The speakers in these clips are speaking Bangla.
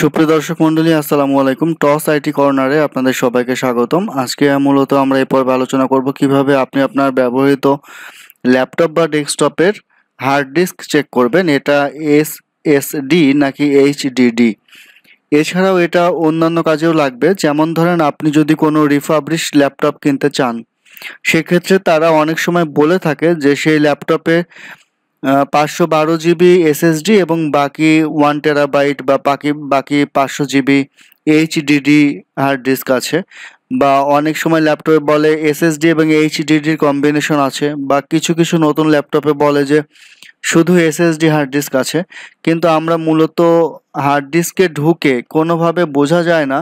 সুপ্রিয় দর্শক মণ্ডলী, আসসালামু আলাইকুম। টস আইটি কর্নারে আপনাদের সবাইকে স্বাগতম। আজকে মূলত আমরা এই পর্বে আলোচনা করব কিভাবে আপনি আপনার ব্যবহৃত ল্যাপটপ বা ডেস্কটপের হার্ড ডিস্ক চেক করবেন, এটা SSD নাকি HDD। এছাড়াও এটা অন্যান্য কাজেও লাগবে, যেমন ধরেন আপনি যদি কোনো রিফাবরিশ ল্যাপটপ কিনতে চান, সেক্ষেত্রে তারা অনেক সময় বলে থাকে যে সেই ল্যাপটপে 512 GB SSD এবং বাকি 1 TB বা বাকি 500 GB HDD হার্ড ডিস্ক আছে, বা অনেক সময় ল্যাপটপে বলে SSD এবং HDDর কম্বিনেশন আছে, বা কিছু কিছু নতুন ল্যাপটপে বলে যে শুধু SSD হার্ড ডিস্ক আছে। কিন্তু আমরা মূলত হার্ড ডিস্কে ঢুকে কোনোভাবে বোঝা যায় না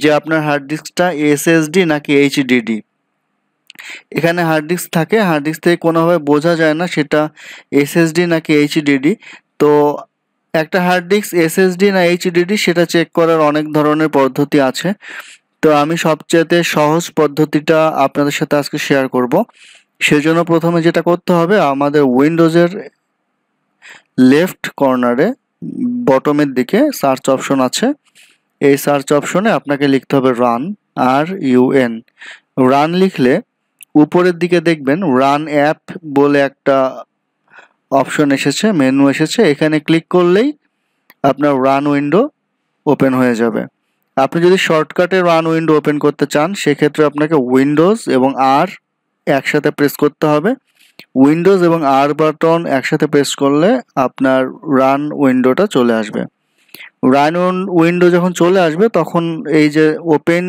যে আপনার হার্ড ডিস্কটা SSD নাকি HDD। এখানে হার্ড ডিস্ক থাকে, হার্ড ডিস্ক থেকে কোনোভাবে বোঝা যায় না সেটা SSD নাকি HDD। তো একটা হার্ড ডিস্ক SSD না HDD সেটা চেক করার অনেক ধরনের পদ্ধতি আছে। তো আমি সবচেয়ে সহজ পদ্ধতিটা আপনাদের সাথে আজকে শেয়ার করব। সেজন্য প্রথমে যেটা করতে হবে, আমাদের উইন্ডোজের লেফট কর্নারে বটমের দিকে সার্চ অপশন আছে, এই সার্চ অপশনে আপনাকে লিখতে হবে RUN। রান লিখলে উপরের দিকে দেখবেন রান অ্যাপ বলে একটা অপশন এসেছে, মেনু এসেছে, এখানে ক্লিক করলেই আপনার রান উইন্ডো ওপেন হয়ে যাবে। আপনি যদি শর্টকাটে রান উইন্ডো ওপেন করতে চান, সেক্ষেত্রে আপনাকে উইন্ডোজ এবং R একসাথে প্রেস করতে হবে। উইন্ডোজ এবং R বাটন একসাথে প্রেস করলে আপনার রান উইন্ডোটা চলে আসবে। রান উইন্ডো যখন চলে আসবে, তখন এই যে ওপেন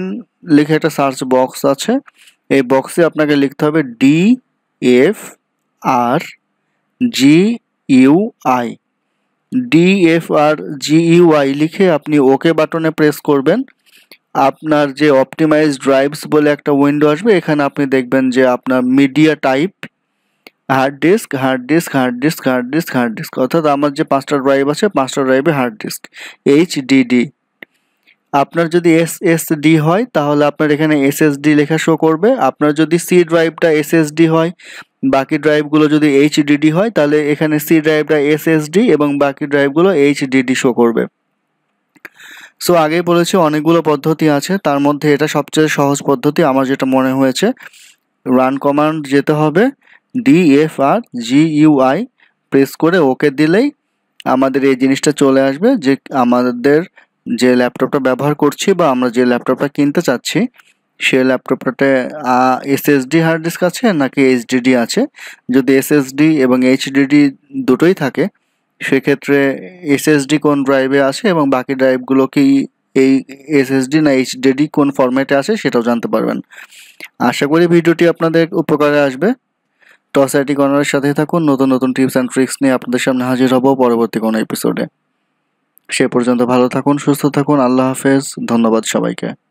লিখে একটা সার্চ বক্স আছে, এই বক্সে আপনাকে লিখতে হবে DFRGUI। DFRGUI লিখে আপনি ওকে বাটনে প্রেস করবেন। আপনার যে অপটিমাইজ ড্রাইভস বলে একটা উইন্ডো আসবে, এখানে আপনি দেখবেন যে আপনার মিডিয়া টাইপ হার্ড ডিস্ক, অর্থাৎ আমার যে 5টা ড্রাইভ আছে, 5টা ড্রাইভে হার্ড ডিস্ক HDD। আপনার যদি SSD হয় তাহলে আপনার এখানে SSD লেখা শো করবে। আপনার যদি C ড্রাইভটা SSD হয়, বাকি ড্রাইভগুলো যদি HDD হয়, তাহলে এখানে C ড্রাইভটা SSD এবং বাকি ড্রাইভগুলো HDD শো করবে। সো আগেই বলেছি অনেকগুলো পদ্ধতি আছে, তার মধ্যে এটা সবচেয়ে সহজ পদ্ধতি আমার যেটা মনে হয়েছে। রান কমান্ড যেতে হবে, DFRGUI প্রেস করে ওকে দিলেই আমাদের এই জিনিসটা চলে আসবে যে আমাদের যে ল্যাপটপটা ব্যবহার করছি বা আমরা যে ল্যাপটপটা কিনতে চাচ্ছি, সেই ল্যাপটপটাতে SSD হার্ড ডিস্ক আছে নাকি HDD আছে। যদি SSD এবং HDD দুটোই থাকে, সেক্ষেত্রে SSD কোন ড্রাইভে আছে এবং বাকি ড্রাইভগুলো কি এই SSD না HDD কোন ফরম্যাটে আছে সেটাও জানতে পারবেন। আশা করি ভিডিওটি আপনাদের উপকারে আসবে। টস আইটি কর্নারের সাথে থাকুন, নতুন নতুন টিপস অ্যান্ড ট্রিক্স নিয়ে আপনাদের সামনে হাজির হব পরবর্তী কোনো এপিসোডে। সে পর্যন্ত ভালো থাকুন, সুস্থ থাকুন। আল্লাহ হাফেজ। ধন্যবাদ সবাইকে।